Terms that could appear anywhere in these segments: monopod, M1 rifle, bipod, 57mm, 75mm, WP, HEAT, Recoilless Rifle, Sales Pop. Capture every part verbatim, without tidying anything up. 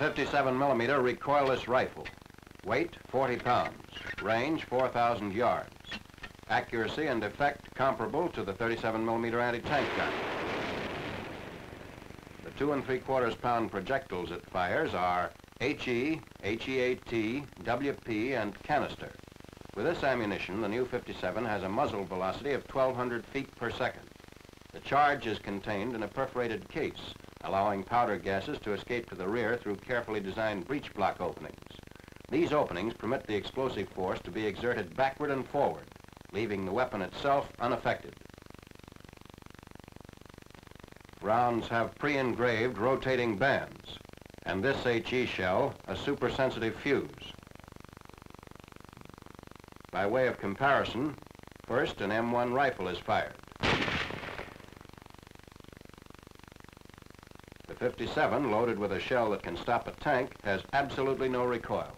fifty-seven millimeter recoilless rifle. Weight, forty pounds. Range, four thousand yards. Accuracy and effect comparable to the thirty-seven millimeter anti-tank gun. The two and three quarters pound projectiles it fires are H E, H E A T, W P, and canister. With this ammunition, the new fifty-seven has a muzzle velocity of twelve hundred feet per second. The charge is contained in a perforated case, allowing powder gases to escape to the rear through carefully designed breech block openings. These openings permit the explosive force to be exerted backward and forward, leaving the weapon itself unaffected. Rounds have pre-engraved rotating bands, and this H E shell, a supersensitive fuse. By way of comparison, first an M one rifle is fired. The fifty-seven, loaded with a shell that can stop a tank, has absolutely no recoil.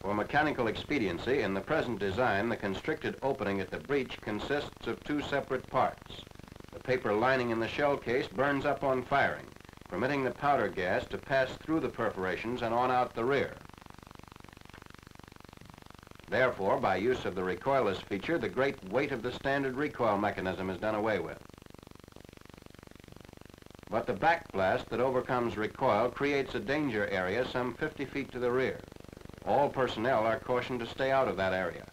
For mechanical expediency, in the present design, the constricted opening at the breech consists of two separate parts. The paper lining in the shell case burns up on firing, permitting the powder gas to pass through the perforations and on out the rear. Therefore, by use of the recoilless feature, the great weight of the standard recoil mechanism is done away with. But the backblast that overcomes recoil creates a danger area some fifty feet to the rear. All personnel are cautioned to stay out of that area.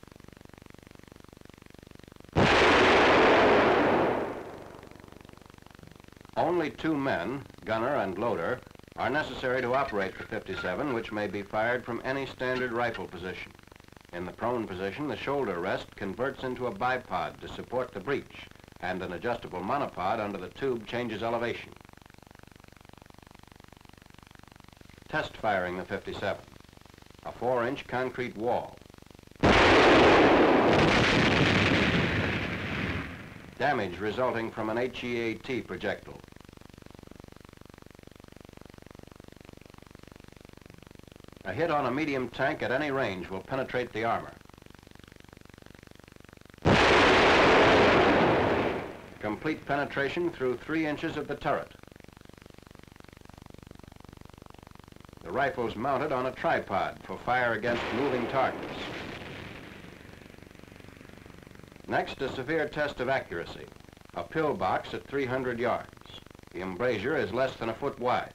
Only two men, gunner and loader, are necessary to operate the fifty-seven, which may be fired from any standard rifle position. In the prone position, the shoulder rest converts into a bipod to support the breech, and an adjustable monopod under the tube changes elevation. Test firing the fifty-seven. A four-inch concrete wall. Damage resulting from an H E A T projectile. A hit on a medium tank at any range will penetrate the armor. Complete penetration through three inches of the turret. The rifle's mounted on a tripod for fire against moving targets. Next, a severe test of accuracy. A pillbox at three hundred yards. The embrasure is less than a foot wide.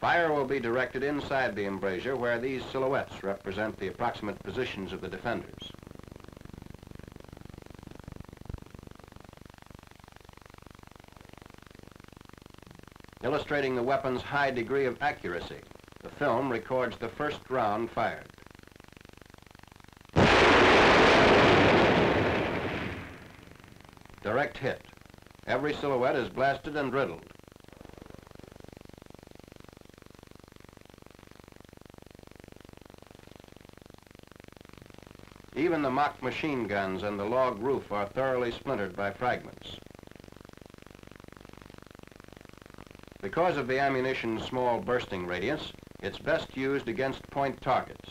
Fire will be directed inside the embrasure where these silhouettes represent the approximate positions of the defenders. Illustrating the weapon's high degree of accuracy, the film records the first round fired. Direct hit. Every silhouette is blasted and riddled. Even the mock machine guns and the log roof are thoroughly splintered by fragments. Because of the ammunition's small bursting radius, it's best used against point targets.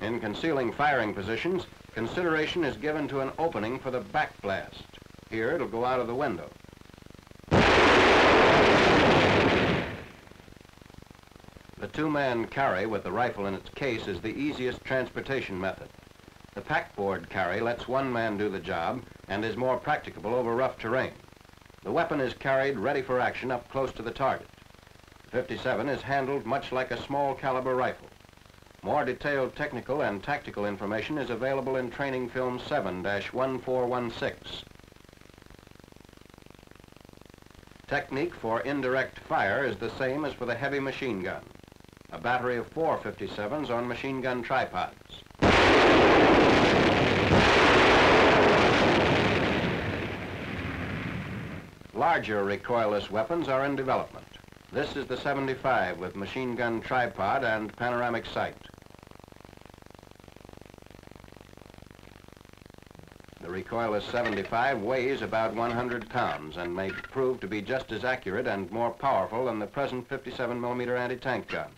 In concealing firing positions, consideration is given to an opening for the backblast. Here, it'll go out of the window. The two-man carry with the rifle in its case is the easiest transportation method. The packboard carry lets one man do the job and is more practicable over rough terrain. The weapon is carried ready for action up close to the target. The fifty-seven is handled much like a small caliber rifle. More detailed technical and tactical information is available in Training Film seven dash one four one six. Technique for indirect fire is the same as for the heavy machine gun. A battery of four fifty-sevens on machine gun tripods. Larger recoilless weapons are in development. This is the seventy-five with machine gun tripod and panoramic sight. The recoilless seventy-five weighs about one hundred pounds and may prove to be just as accurate and more powerful than the present fifty-seven millimeter anti-tank gun.